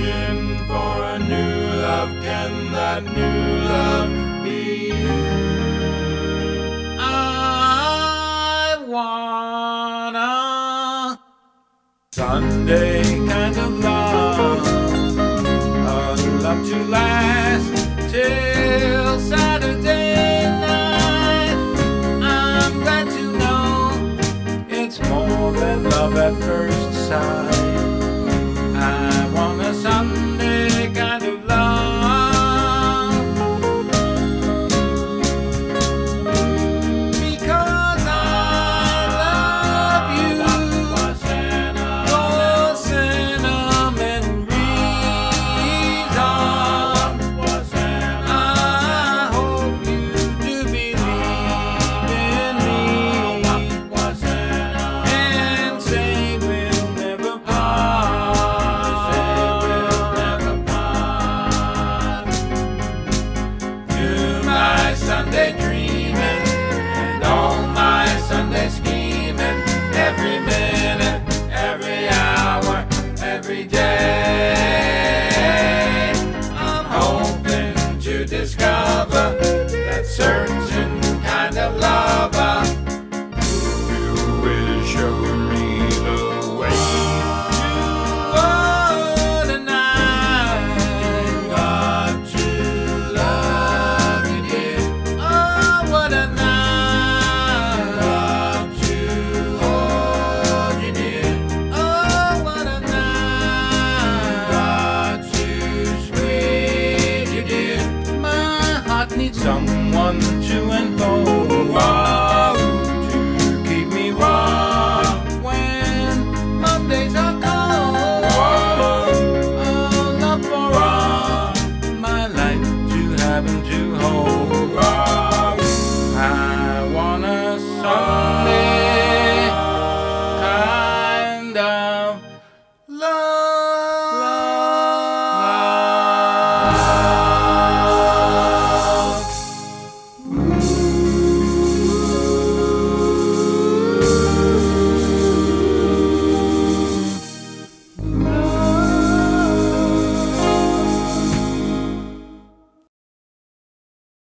searching for a new love. Can that new